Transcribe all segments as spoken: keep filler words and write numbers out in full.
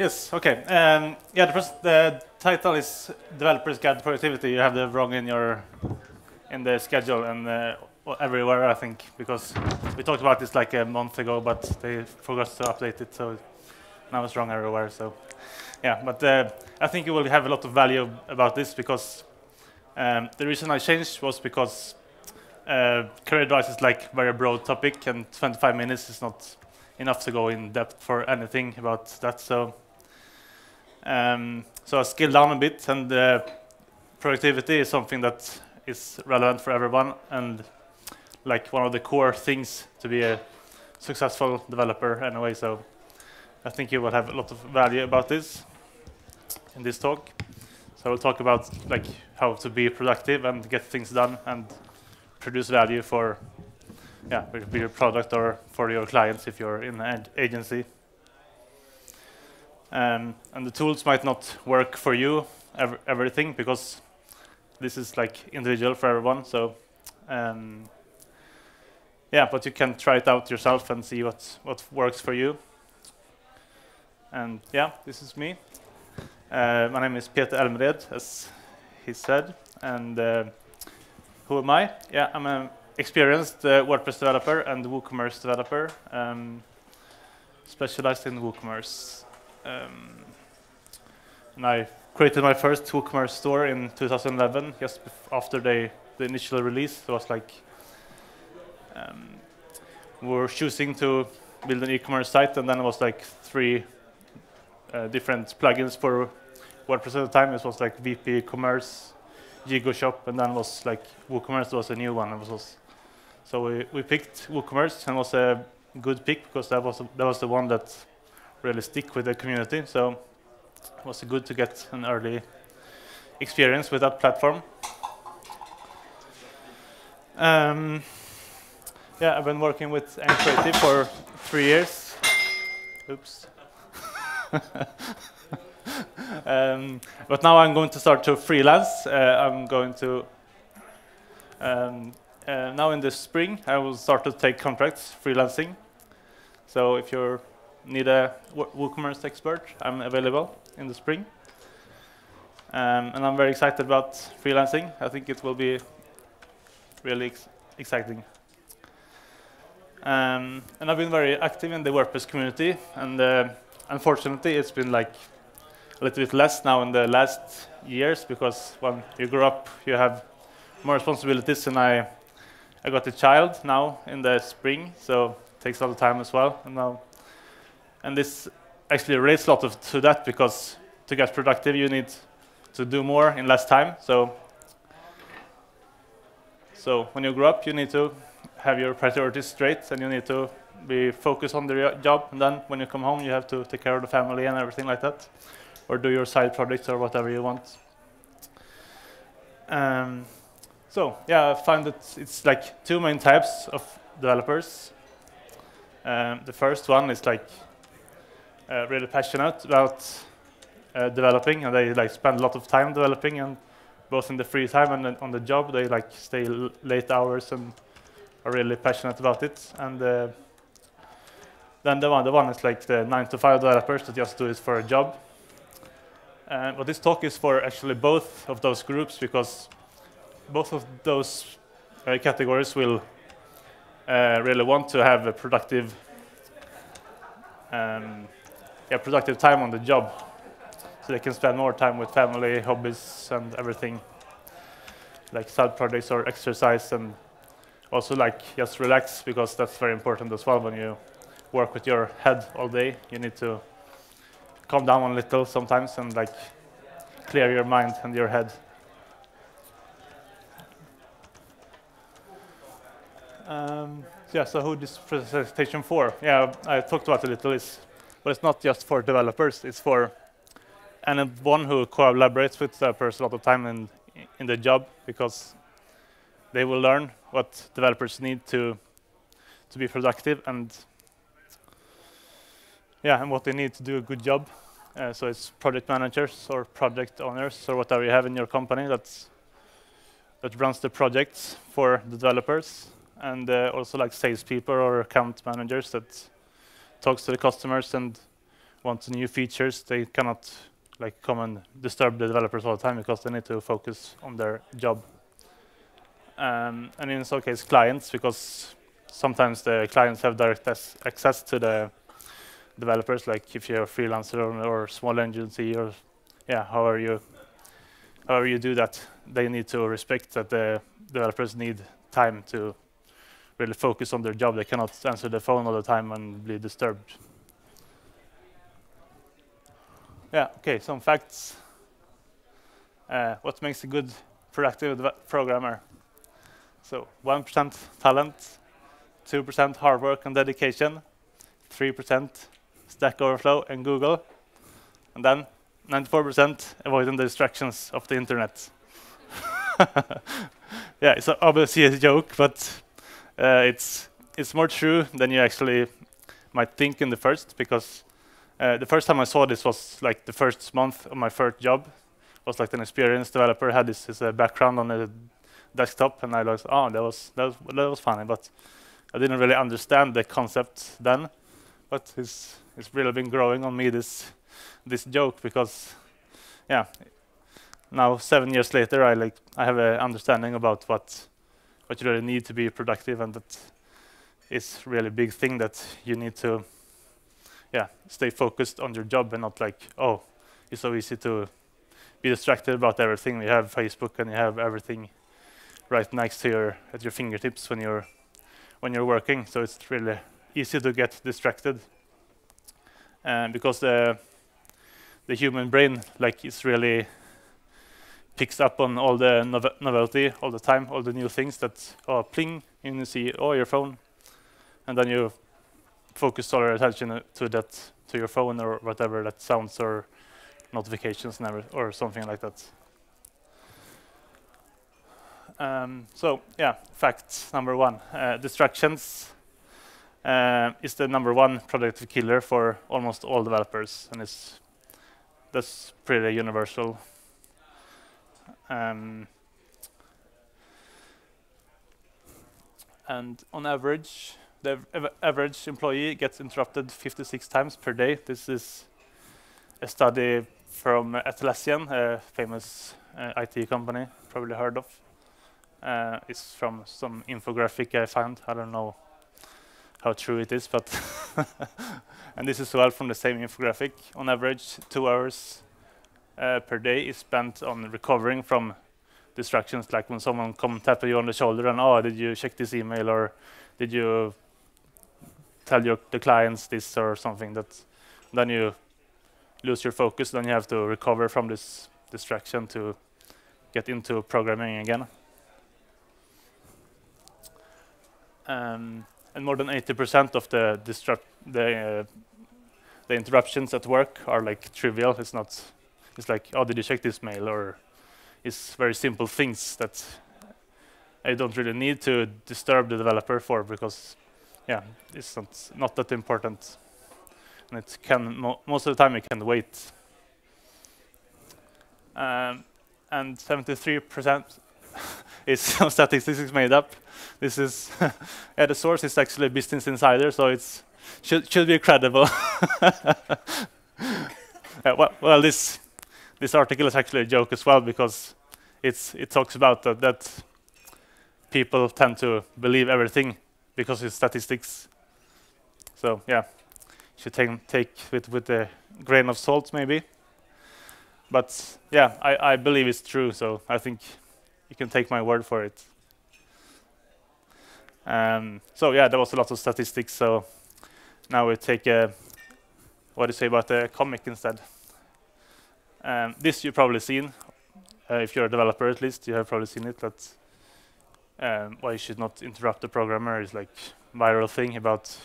Yes, okay. Um, yeah, the, first, the title is Developer's Guide to Productivity. You have the wrong in your in the schedule and uh, everywhere, I think, because we talked about this like a month ago, but they forgot to update it, so now it's wrong everywhere. So, yeah, but uh, I think you will have a lot of value about this, because um, the reason I changed was because uh, career advice is like very broad topic, and twenty-five minutes is not enough to go in depth for anything about that. So, um, so I scaled down a bit, and uh, productivity is something that is relevant for everyone, and like one of the core things to be a successful developer anyway. So, I think you will have a lot of value about this in this talk. So, we'll talk about like how to be productive and get things done and produce value for. Yeah, for your product or for your clients if you're in an agency. Um, and the tools might not work for you, ev everything, because this is like individual for everyone. So, um, yeah, but you can try it out yourself and see what, what works for you. And yeah, this is me. Uh, my name is Peter Elmered, as he said. And uh, who am I? Yeah, I'm a experienced uh, WordPress developer and WooCommerce developer, um, specialized in WooCommerce. Um, and I created my first WooCommerce store in two thousand eleven, just after they, the initial release. It was like, um, we were choosing to build an e-commerce site, and then it was like three uh, different plugins for WordPress at the time. It was like V P Commerce, Gigoshop, and then was like WooCommerce was a new one. It was also So we, we picked WooCommerce, and was a good pick because that was, a, that was the one that really stick with the community. So it was good to get an early experience with that platform. Um, yeah, I've been working with N Q T for three years. Oops. um, but now I'm going to start to freelance. Uh, I'm going to... Um, Uh, now in the spring, I will start to take contracts, freelancing. So if you need a WooCommerce expert, I'm available in the spring. Um, and I'm very excited about freelancing. I think it will be really ex exciting. Um, and I've been very active in the WordPress community. And uh, unfortunately, it's been like a little bit less now in the last years, because when you grow up, you have more responsibilities, and I... I got a child now in the spring, so it takes a lot of time as well. And now, and this actually relates a lot of, to that, because to get productive, you need to do more in less time. So, so when you grow up, you need to have your priorities straight, and you need to be focused on the job. And then when you come home, you have to take care of the family and everything like that, or do your side projects or whatever you want. Um, So, yeah, I find that it's like two main types of developers. Um, the first one is like uh, really passionate about uh, developing, and they like spend a lot of time developing, and both in the free time and on the job, they like stay l late hours and are really passionate about it. And uh, then the one, the one is like the nine to five developers that just do it for a job. Uh, but this talk is for actually both of those groups, because both of those uh, categories will uh, really want to have a productive, um, yeah, productive time on the job, so they can spend more time with family, hobbies, and everything, like side projects or exercise, and also like just relax, because that's very important as well. When you work with your head all day, you need to calm down a little sometimes and like clear your mind and your head. Um, yeah, so who this presentation for? Yeah, I talked about it a little, it's, but it's not just for developers, it's for anyone who collaborates with developers a lot of time in, in the job, because they will learn what developers need to, to be productive, and yeah, and what they need to do a good job. Uh, so it's project managers or project owners or whatever you have in your company that's, that runs the projects for the developers. And uh, also like salespeople or account managers that talks to the customers and wants new features, they cannot like come and disturb the developers all the time because they need to focus on their job. Um, and in some case, clients, because sometimes the clients have direct access to the developers, like if you're a freelancer or, or small agency, or yeah, however you however you do that, they need to respect that the developers need time to really focus on their job. They cannot answer the phone all the time and be disturbed. Yeah, okay, some facts. Uh, what makes a good productive programmer? So one percent talent, two percent hard work and dedication, three percent Stack Overflow and Google, and then ninety-four percent avoiding the distractions of the internet. Yeah, it's obviously a joke, but uh, it's it's more true than you actually might think in the first, because uh, the first time I saw this was like the first month of my first job. It was like an experienced developer had this as a background on a desktop, and I realized, oh, that was that was, that was funny, but I didn't really understand the concept then. But it's it's really been growing on me, this this joke, because yeah, now seven years later I like I have an understanding about what what you really need to be productive, and that is really a big thing that you need to yeah stay focused on your job and not like, oh, it's so easy to be distracted about everything. You have Facebook and you have everything right next to your at your fingertips when you're when you're working, so it's really easy to get distracted, um, because the the human brain like is really picks up on all the nov novelty all the time, all the new things that oh pling, and you see oh your phone, and then you focus all your attention to that to your phone or whatever that sounds or notifications and or something like that. Um, so yeah, fact number one: uh, distractions uh, is the number one productive killer for almost all developers, and it's that's pretty universal. Um, and on average, the av average employee gets interrupted fifty-six times per day. This is a study from Atlassian, a famous uh, I T company, probably heard of. Uh, it's from some infographic I found. I don't know how true it is, but and this is well from the same infographic. On average, two hours uh, per day is spent on recovering from distractions, like when someone come tap you on the shoulder and oh, did you check this email, or did you tell your the clients this or something. That then you lose your focus. Then you have to recover from this distraction to get into programming again. Um, and more than eighty percent of the disrupt the uh, the interruptions at work are like trivial. It's not. It's like, oh, did you check this mail? Or it's very simple things that I don't really need to disturb the developer for, because yeah, it's not not that important, and it can mo most of the time it can wait. Um, and seventy-three percent. It's some statistics made up. This is yeah, the source is actually Business Insider, so it's should should be credible. Yeah, well, well, this this article is actually a joke as well, because it's it talks about that that people tend to believe everything because it's statistics. So yeah, should take take it with a grain of salt maybe. But yeah, I I believe it's true, so I think you can take my word for it. Um, so yeah, there was a lot of statistics. So now we take a, what do you say about a comic instead? Um, this you've probably seen. Uh, if you're a developer, at least, you have probably seen it. That um, why you should not interrupt the programmer is like viral thing about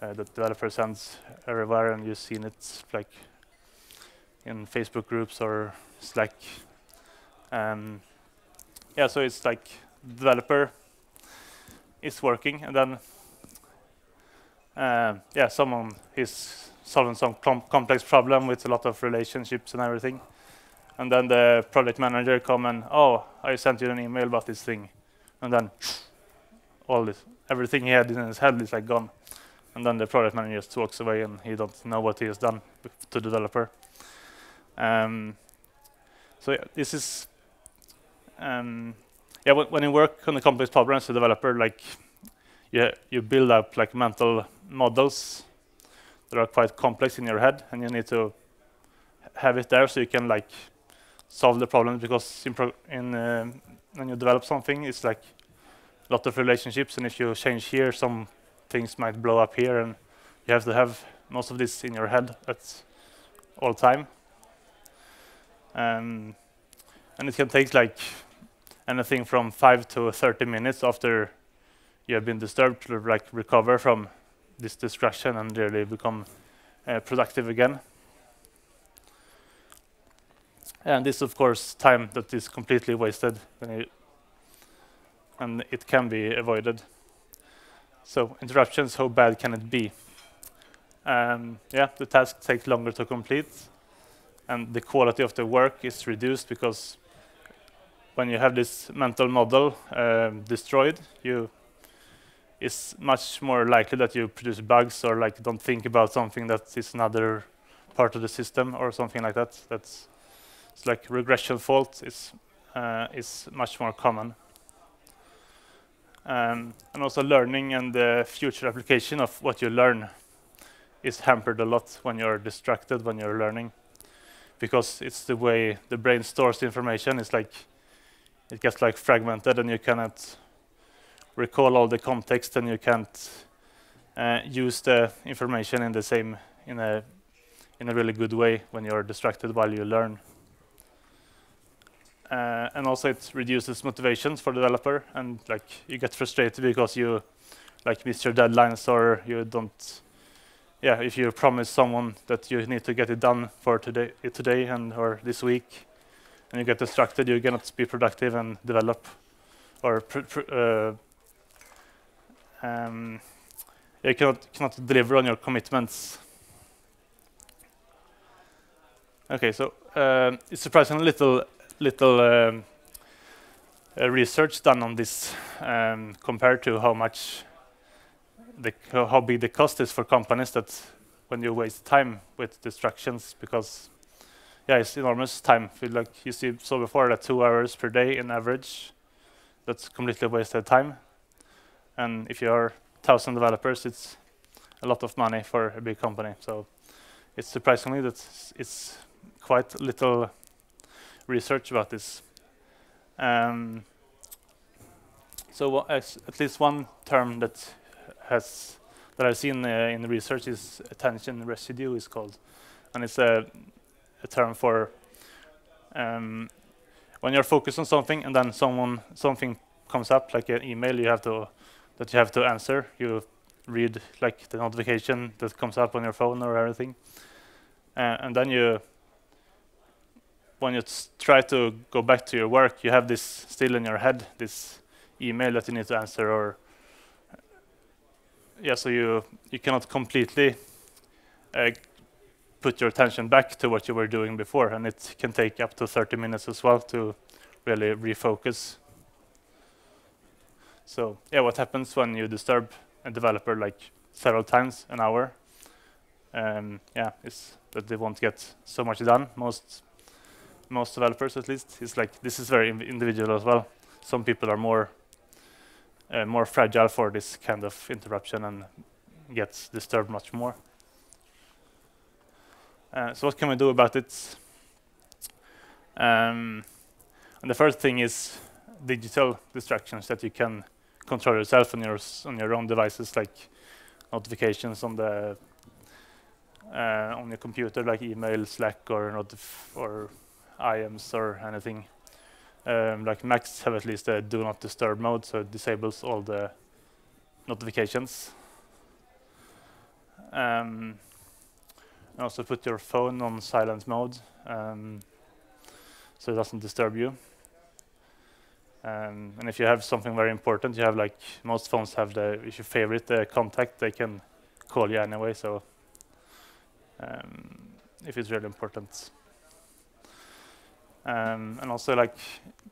uh, the developer sends everywhere, and you've seen it like in Facebook groups or Slack. Um, Yeah, so it's like developer is working, and then uh, yeah, someone is solving some com complex problem with a lot of relationships and everything, and then the project manager come and oh, I sent you an email about this thing, and then all this everything he had in his head is like gone, and then the product manager just walks away and he doesn't know what he has done to the developer. Um, so yeah, this is um, yeah. When, when you work on the complex problems, the developer like yeah, you build up like mental models that are quite complex in your head, and you need to have it there so you can like solve the problem. Because in, pro in uh, when you develop something, it's like a lot of relationships, and if you change here, some things might blow up here, and you have to have most of this in your head at all time. Um, and it can take like anything from five to thirty minutes after you have been disturbed to like recover from this distraction and really become uh, productive again. And this, of course, time that is completely wasted, and it can be avoided. So interruptions, how bad can it be? Um, yeah, the task takes longer to complete, and the quality of the work is reduced because when you have this mental model um, destroyed, you it's much more likely that you produce bugs or like don't think about something that is another part of the system or something like that. That's it's like regression fault is uh, is much more common. Um, and also learning and the future application of what you learn is hampered a lot when you're distracted when you're learning, because it's the way the brain stores information. It's like it gets like fragmented, and you cannot recall all the context, and you can't uh, use the information in the same in a in a really good way when you're distracted while you learn. Uh, and also, it reduces motivations for the developer, and like you get frustrated because you like miss your deadlines, or you don't. Yeah, if you promise someone that you need to get it done for today, today and or this week, and you get distracted, you cannot be productive and develop, or pr pr uh, um, you cannot cannot deliver on your commitments. Okay, so um, it's surprisingly little. little um, uh, research done on this um, compared to how much the how big the cost is for companies that when you waste time with distractions, because yeah, it's enormous time. Feel like you see so before that two hours per day in average, that's completely wasted time. And if you are thousand developers, it's a lot of money for a big company. So it's surprisingly that it's quite little research about this. Um, so as at least one term that has that I've seen uh, in the research is attention residue is called, and it's a, a term for um, when you're focused on something and then someone something comes up like an email you have to that you have to answer. You read like the notification that comes up on your phone or everything, uh, and then you. When you try to go back to your work, you have this still in your head, this email that you need to answer, or yeah, so you you cannot completely uh, put your attention back to what you were doing before, and it can take up to thirty minutes as well to really refocus. So yeah, what happens when you disturb a developer like several times an hour? Um, yeah, it's that they won't get so much done. Most most developers at least, it's like this is very individual as well. Some people are more uh, more fragile for this kind of interruption and gets disturbed much more. Uh, so what can we do about it? Um, and the first thing is digital distractions that you can control yourself on your, on your own devices, like notifications on the uh, on your computer, like email, Slack, or notif or I A Ms or anything. Um, like Macs have at least a do not disturb mode, so it disables all the notifications. Um, and also put your phone on silent mode, um, so it doesn't disturb you. Um, and if you have something very important, you have like most phones have the if you favorite the contact, they can call you anyway. So um, if it's really important. Um, and also, like,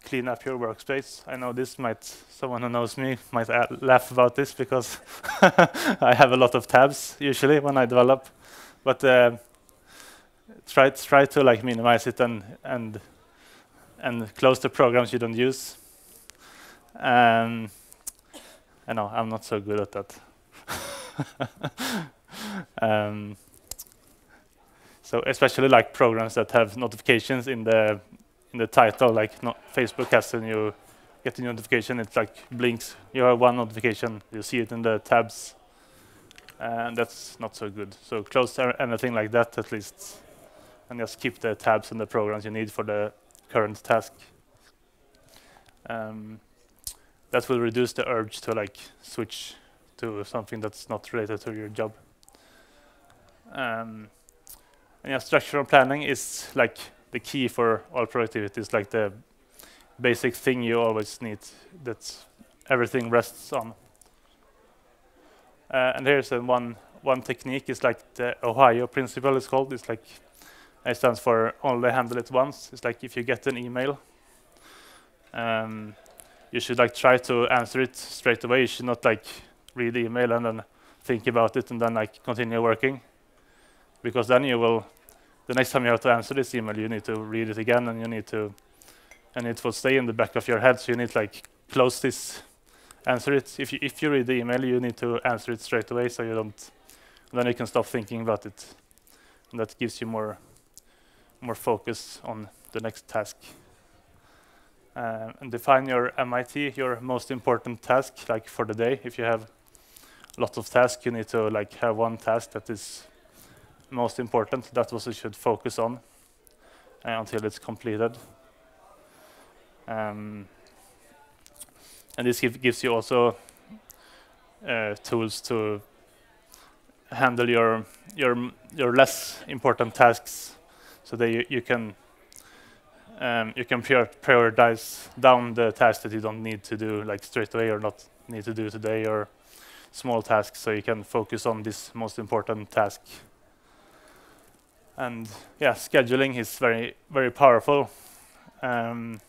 clean up your workspace. I know this might, someone who knows me might laugh about this because I have a lot of tabs usually when I develop. But uh, try try to like minimize it and and and close the programs you don't use. Um, I know I'm not so good at that. um, so especially like programs that have notifications in the in the title, like not Facebook has when you get a notification, it's like blinks. You have one notification, you see it in the tabs, and that's not so good. So close anything like that at least, and just keep the tabs and the programs you need for the current task. Um, that will reduce the urge to like switch to something that's not related to your job. Um, and yeah, structural planning is like the key for all productivity. It's like the basic thing you always need that everything rests on. Uh, and here's a one one technique. It's like the OHIO principle. It's called. It's like it stands for only handle it once. It's like if you get an email, um, you should like try to answer it straight away. You should not like read the email and then think about it and then like continue working, because then you will. The next time you have to answer this email, you need to read it again, and you need to, and it will stay in the back of your head. So you need to like close this, answer it. If you if you read the email, you need to answer it straight away, so you don't. Then you can stop thinking about it, and that gives you more, more focus on the next task. Uh, and define your M I T, your most important task, like for the day. If you have lots of tasks, you need to like have one task that is most important. That's what you should focus on uh, until it's completed. Um, and this give, gives you also uh, tools to handle your your your less important tasks, so that you, you can um, you can prior prioritize down the tasks that you don't need to do like straight away or not need to do today, or small tasks, so you can focus on this most important task. And yeah, scheduling is very, very powerful. Um,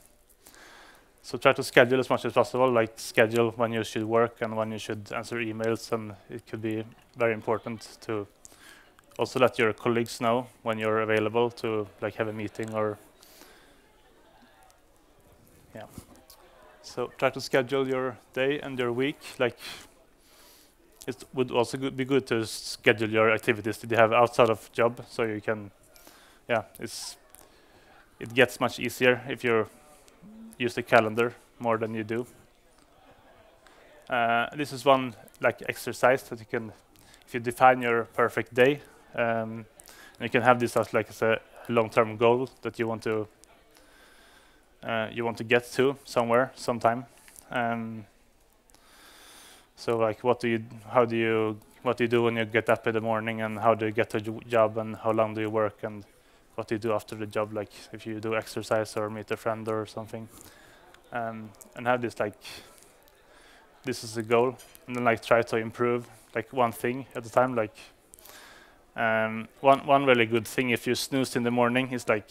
so try to schedule as much as possible, like schedule when you should work and when you should answer emails. And it could be very important to also let your colleagues know when you're available to like have a meeting or, yeah. So try to schedule your day and your week. Like it would also go be good to schedule your activities that you have outside of job, so you can, yeah, it's, it gets much easier if you use the calendar more than you do. Uh, this is one like exercise that you can, if you define your perfect day, um, and you can have this as like as a long-term goal that you want to, uh, you want to get to somewhere, sometime. Um, So like, what do you, how do you, what do you do when you get up in the morning, and how do you get to your job, and how long do you work, and what do you do after the job? Like, if you do exercise or meet a friend or something, um, and have this like, this is the goal, and then like try to improve like one thing at a time. Like, um, one one really good thing if you snooze in the morning is like,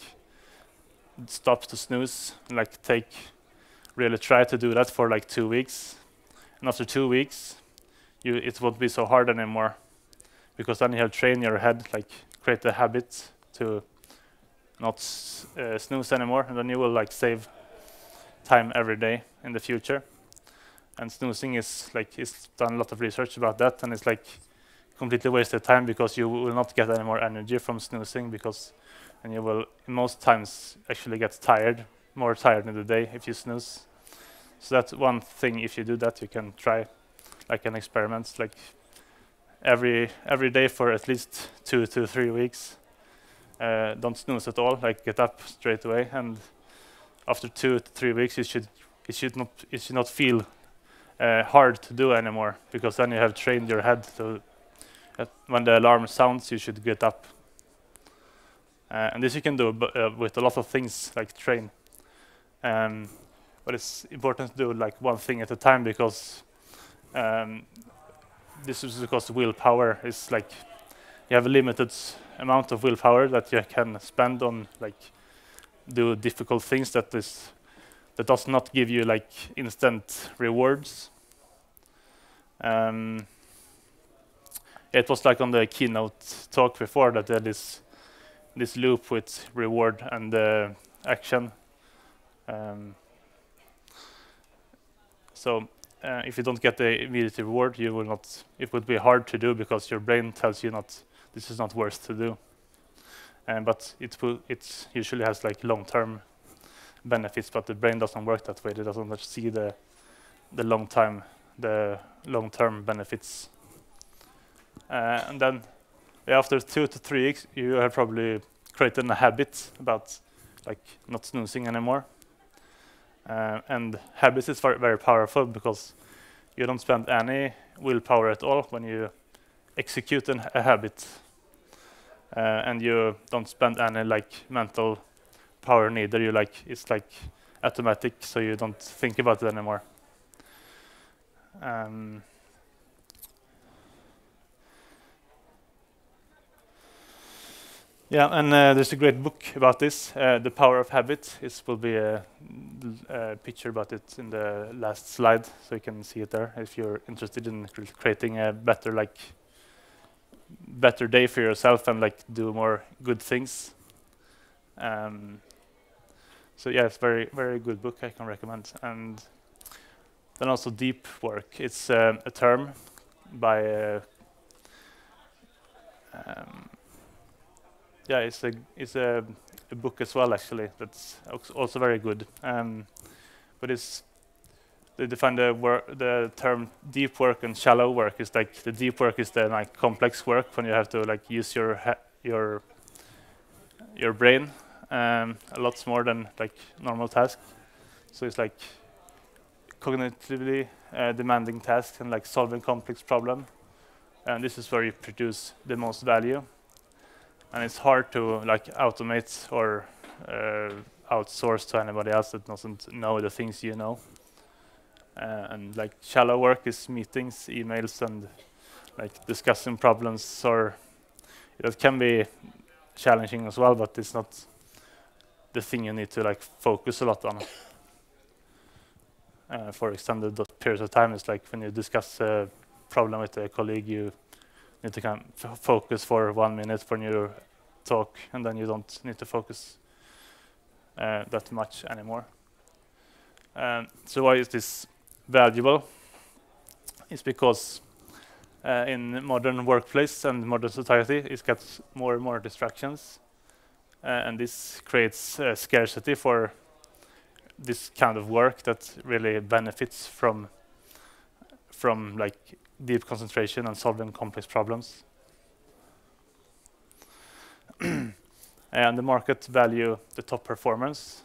stop to snooze, and like take, really try to do that for like two weeks. And after two weeks, you, it won't be so hard anymore, because then you'll train your head, like create a habit to not uh, snooze anymore, and then you will like save time every day in the future. And snoozing is like, it's done a lot of research about that, and it's like completely wasted time, because you will not get any more energy from snoozing, because, and you will most times actually get tired, more tired in the day if you snooze. So that's one thing. If you do that, you can try like an experiment, like every every day for at least two to three weeks. Uh, don't snooze at all. Like get up straight away, and after two to three weeks, it should it should not it should not feel uh, hard to do anymore, because then you have trained your head to. Uh, when the alarm sounds, you should get up. Uh, and this you can do b uh, with a lot of things, like train. Um, But it's important to do like one thing at a time, because um, this is because willpower is like, you have a limited amount of willpower that you can spend on like do difficult things that is that does not give you like instant rewards. Um, it was like on the keynote talk before that there is this loop with reward and uh, action. Um, so uh, if you don't get the immediate reward, you will not. It would be hard to do because your brain tells you not. This is not worth to do. Um, but it it usually has like long-term benefits, but the brain doesn't work that way. It doesn't see the the long time the long-term benefits. Uh, and then after two to three weeks, you have probably created a habit about like not snoozing anymore. Uh, and habits is very, very powerful because you don't spend any willpower at all when you execute an, a habit. Uh, and you don't spend any like mental power neither. You like it's like automatic, so you don't think about it anymore. Um, yeah, and uh, there's a great book about this, uh, The Power of Habit. It will be a, a picture about it in the last slide, so you can see it there if you're interested in creating a better like. better day for yourself and like do more good things. Um, so yeah, it's very very good book, I can recommend. And then also Deep Work. It's um, a term by uh, um, yeah, it's a it's a, a book as well actually. That's also very good. Um, but it's they define the, wor the term deep work and shallow work. Is like the deep work is the like complex work when you have to like use your ha your your brain um, a lot more than like normal tasks. So it's like cognitively uh, demanding tasks and like solving complex problem. And this is where you produce the most value. And it's hard to like automate or uh, outsource to anybody else that doesn't know the things you know. Uh, and like shallow work is meetings, emails, and like discussing problems. Or it can be challenging as well, but it's not the thing you need to like focus a lot on uh, for extended periods of time. It's like when you discuss a problem with a colleague, you need to kind of focus for one minute when you talk, and then you don't need to focus uh, that much anymore. Um, so why is this valuable? It's because uh, in modern workplace and modern society, it gets more and more distractions, uh, and this creates uh, scarcity for this kind of work that really benefits from from like deep concentration and solving complex problems. And the market value the top performance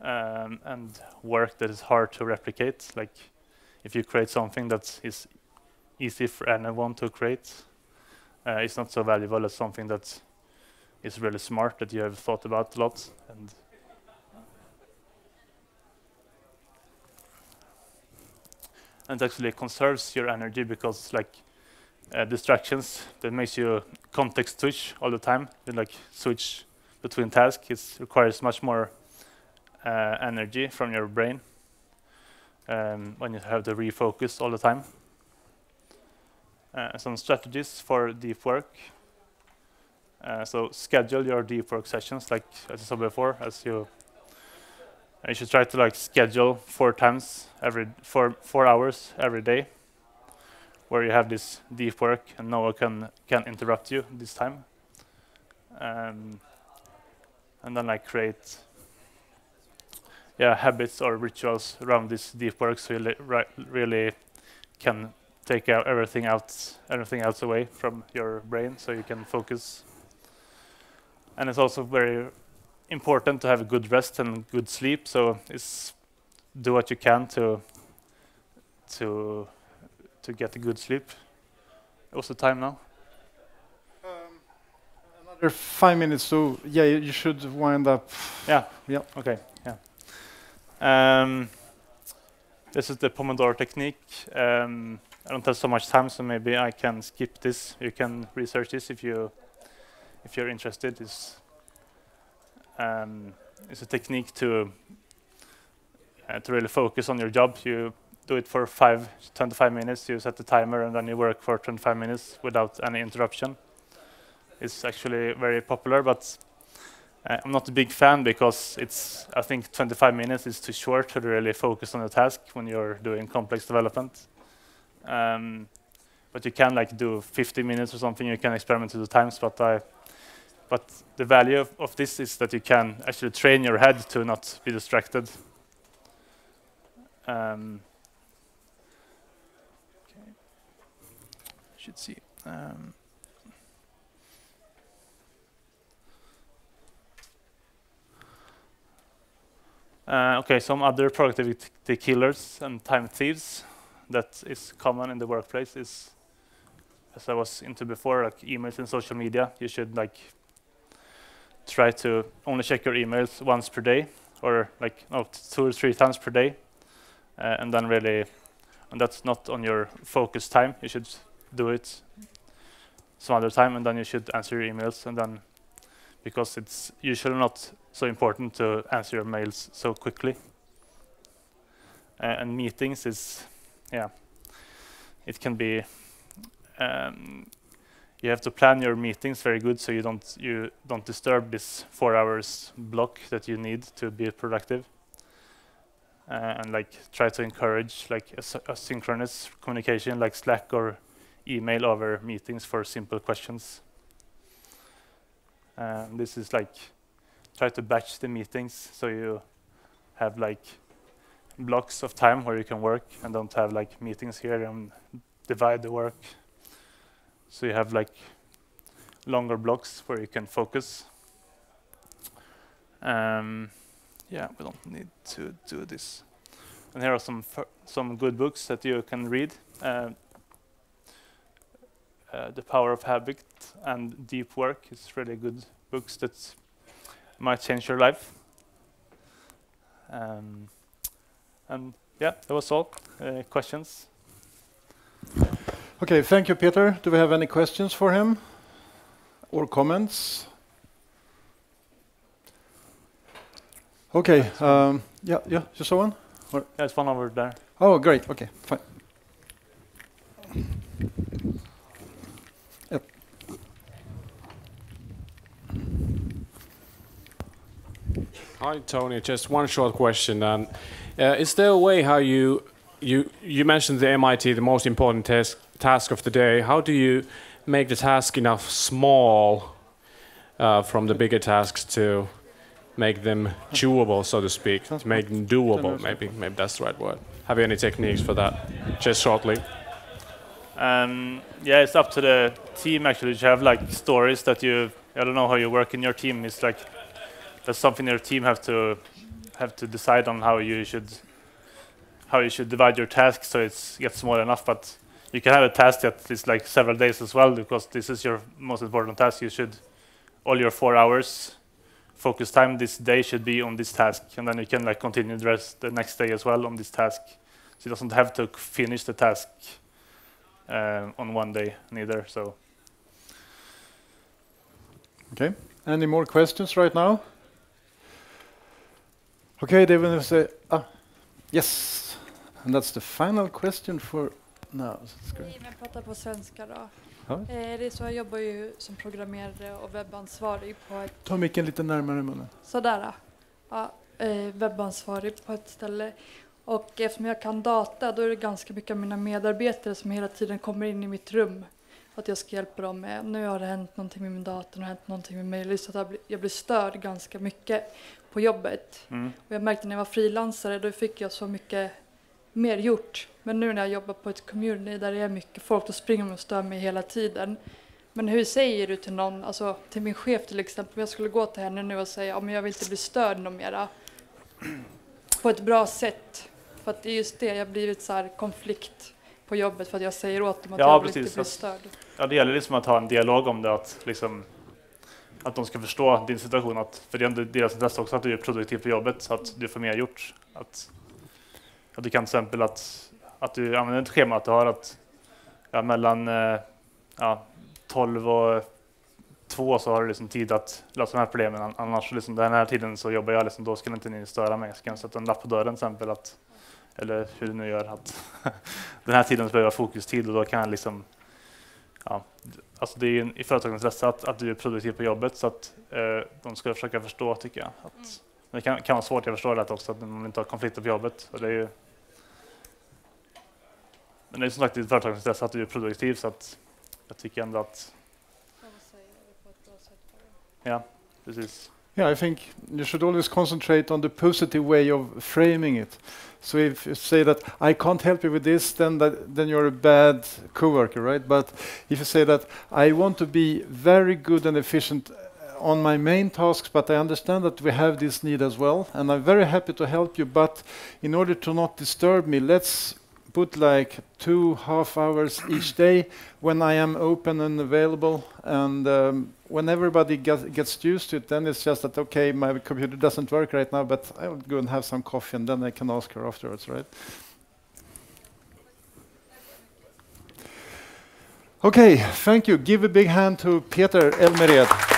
um, and work that is hard to replicate. Like if you create something that is easy for anyone to create, uh, it's not so valuable as something that is really smart that you have thought about a lot. And and actually conserves your energy because like uh, distractions that makes you context switch all the time. You like switch between tasks. It requires much more Uh, energy from your brain um, when you have to refocus all the time. Uh, some strategies for deep work. Uh, so schedule your deep work sessions, like as I said before. As you, you should try to like schedule four times every four four hours every day, where you have this deep work and no one can can interrupt you this time. Um, and then like create. Yeah, habits or rituals around this deep work, so you li really can take out everything else, everything else away from your brain, so you can focus. And it's also very important to have a good rest and good sleep. So it's do what you can to to to get a good sleep. What's the time now? Um, another five minutes. So yeah, you should wind up. Yeah. Yeah. Okay. Yeah. Um, this is the Pomodoro technique. Um, I don't have so much time, so maybe I can skip this. You can research this if you if you're interested. It's um, it's a technique to uh, to really focus on your job. You do it for five, twenty-five minutes. You set the timer, and then you work for twenty-five minutes without any interruption. It's actually very popular, but uh, I'm not a big fan because it's. I think twenty-five minutes is too short to really focus on the task when you're doing complex development. Um, but you can like do fifty minutes or something. You can experiment with the times, but I. But the value of, of this is that you can actually train your head to not be distracted. Um, okay. Should see. Um. Uh, okay, some other productivity killers and time thieves that is common in the workplace is, as I was into before, like emails and social media. You should like. Try to only check your emails once per day, or like no, two or three times per day, uh, and then really, and that's not on your focus time. You should do it some other time, and then you should answer your emails, and then because it's usually not so important to answer your mails so quickly. Uh, and meetings is, yeah, it can be. Um, You have to plan your meetings very good so you don't you don't disturb this four hours block that you need to be productive. Uh, and like try to encourage like as asynchronous communication like Slack or email over meetings for simple questions. Um, this is like try to batch the meetings so you have like blocks of time where you can work and don't have like meetings here and divide the work. So you have like longer blocks where you can focus. Um, yeah, we don't need to do this. And here are some f some good books that you can read: uh, uh, The Power of Habit and Deep Work. It's really good books that might change your life. Um, and yeah, that was all. Uh, questions? Okay, thank you, Peter. Do we have any questions for him or comments? Okay, um, yeah, yeah, you saw one? Or there's one over there. Oh, great, okay, fine. Yep. Hi, Tony, just one short question. Um, uh, is there a way how you, you, you mentioned the M I T, the most important test, task of the day. How do you make the task enough small uh, from the bigger tasks to make them chewable, so to speak, to make them doable? Maybe, maybe that's the right word. Have you any techniques for that? Just shortly. Um, yeah, it's up to the team actually to have like stories that you. I don't know how you work in your team. It's like that's something your team have to have to decide on how you should how you should divide your tasks so it's gets small enough, but. You can have a task that is like several days as well because this is your most important task. You should, all your four hours focus time this day should be on this task. And then you can like continue the rest the next day as well on this task. So it doesn't have to finish the task uh, on one day neither, so. Okay, any more questions right now? Okay, they will say, ah, yes. And that's the final question for Nej, men prata på svenska då. Ja. Eh, det är så jag jobbar ju som programmerare och webbansvarig på ett... Ta micken lite närmare munnen. Sådär då. Ja, eh, webbansvarig på ett ställe. Och eftersom jag kan data då är det ganska mycket av mina medarbetare som hela tiden kommer in i mitt rum. Att jag ska hjälpa dem med. Nu har det hänt någonting med min dator, nu har det hänt någonting med mig. Så att jag, bli, jag blir störd ganska mycket på jobbet. Mm. Och jag märkte när jag var frilansare då fick jag så mycket... mer gjort. Men nu när jag jobbar på ett community där det är mycket folk som springer och stör mig hela tiden. Men hur säger du till någon, alltså till min chef till exempel, om jag skulle gå till henne nu och säga om jag vill inte bli störd någon mera på ett bra sätt. För att det är just det, jag blivit så här konflikt på jobbet för att jag säger åt dem att ja, jag vill inte bli störd. Ja, det gäller liksom att ha en dialog om det, att liksom att de ska förstå din situation, att för det är deras intresse också att du är produktiv på jobbet så att du får mer gjort. Att Att du kan till exempel att, att du använder ett schema att du har att ja, mellan eh, ja, tolv och två så har du liksom tid att lösa de här problemen. Annars liksom den här tiden så jobbar jag, liksom, då skulle inte ni störa mig. Jag kan sätta en lapp på dörren till exempel, att, eller hur du nu gör, att den här tiden så behöver jag fokustid, och då kan jag liksom, ja, alltså det är ju i företagens intresse att, att du är produktiv på jobbet, så att eh, de ska försöka förstå, tycker jag. Att, mm. Det kan, kan vara svårt, jag förstår det också, att man inte har konflikter på jobbet. Och det är ju, men det är som sagt i företagens intresse att du är produktiv, så att jag tycker ändå att... Yeah, this is. Yeah, I think you should always concentrate on the positive way of framing it. So if you say that I can't help you with this, then that, then you're a bad coworker, right? But if you say that I want to be very good and efficient on my main tasks, but I understand that we have this need as well, and I'm very happy to help you, but in order to not disturb me, let's put like two half hours each day when I am open and available, and um, when everybody get, gets used to it, then it's just that, okay, my computer doesn't work right now, but I would go and have some coffee, and then I can ask her afterwards, right? Okay, thank you. Give a big hand to Peter Elmered.